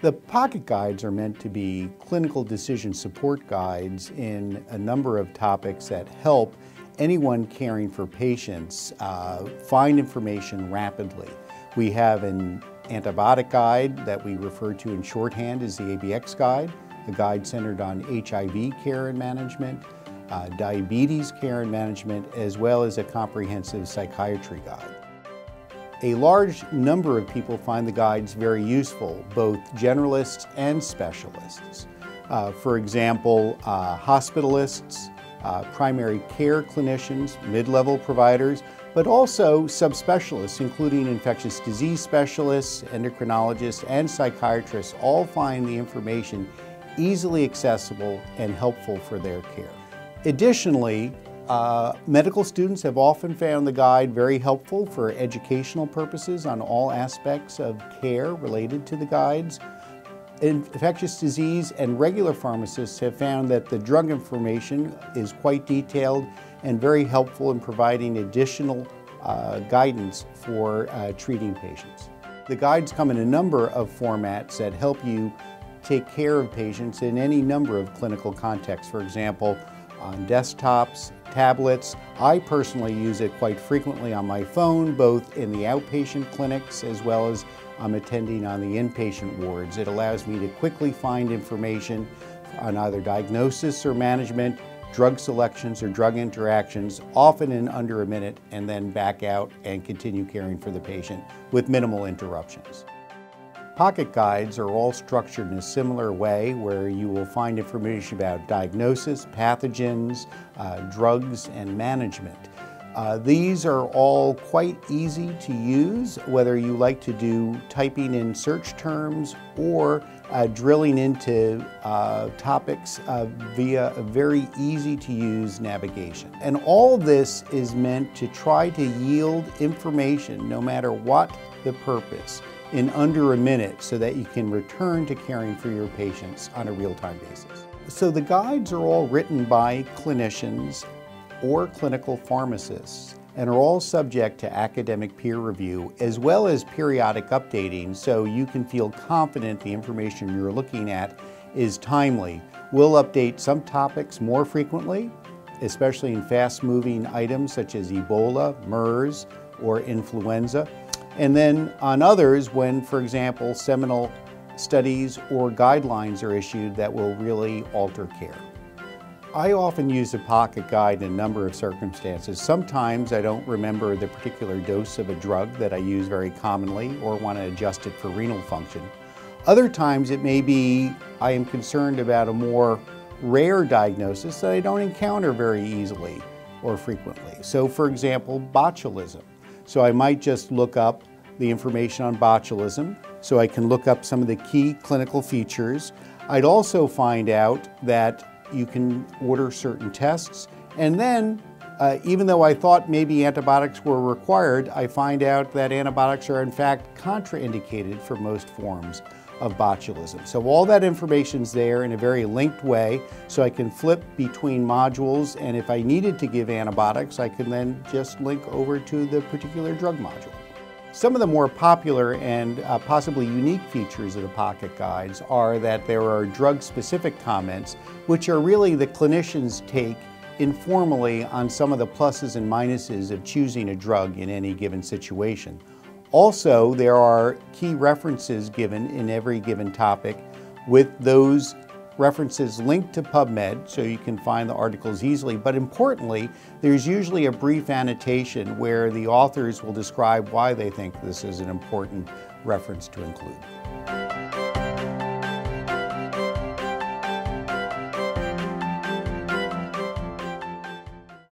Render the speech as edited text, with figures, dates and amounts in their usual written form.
The pocket guides are meant to be clinical decision support guides in a number of topics that help anyone caring for patients find information rapidly. We have an antibiotic guide that we refer to in shorthand as the ABX guide, a guide centered on HIV care and management, diabetes care and management, as well as a comprehensive psychiatry guide. A large number of people find the guides very useful, both generalists and specialists. For example, hospitalists, primary care clinicians, mid-level providers, but also subspecialists, including infectious disease specialists, endocrinologists, and psychiatrists, all find the information easily accessible and helpful for their care. Additionally, medical students have often found the guide very helpful for educational purposes on all aspects of care related to the guides. Infectious disease and regular pharmacists have found that the drug information is quite detailed and very helpful in providing additional guidance for treating patients. The guides come in a number of formats that help you take care of patients in any number of clinical contexts. For example, on desktops, tablets. I personally use it quite frequently on my phone, both in the outpatient clinics as well as I'm attending on the inpatient wards. It allows me to quickly find information on either diagnosis or management, drug selections or drug interactions, often in under a minute, and then back out and continue caring for the patient with minimal interruptions. Pocket guides are all structured in a similar way where you will find information about diagnosis, pathogens, drugs, and management. These are all quite easy to use, whether you like to do typing in search terms or drilling into topics via a very easy to use navigation. And all this is meant to try to yield information, no matter what the purpose, in under a minute so that you can return to caring for your patients on a real-time basis. So the guides are all written by clinicians or clinical pharmacists and are all subject to academic peer review as well as periodic updating so you can feel confident the information you're looking at is timely. We'll update some topics more frequently, especially in fast-moving items such as Ebola, MERS, or influenza. And then on others when, for example, seminal studies or guidelines are issued that will really alter care. I often use a pocket guide in a number of circumstances. Sometimes I don't remember the particular dose of a drug that I use very commonly or want to adjust it for renal function. Other times it may be I am concerned about a more rare diagnosis that I don't encounter very easily or frequently. So, for example, botulism. So I might just look up the information on botulism, so I can look up some of the key clinical features. I'd also find out that you can order certain tests, and then even though I thought maybe antibiotics were required, I find out that antibiotics are in fact contraindicated for most forms of botulism. So all that information's there in a very linked way, so I can flip between modules, and if I needed to give antibiotics, I can then just link over to the particular drug module. Some of the more popular and possibly unique features of the pocket guides are that there are drug-specific comments, which are really the clinician's take informally on some of the pluses and minuses of choosing a drug in any given situation. Also, there are key references given in every given topic with those references linked to PubMed, so you can find the articles easily. But importantly, there's usually a brief annotation where the authors will describe why they think this is an important reference to include.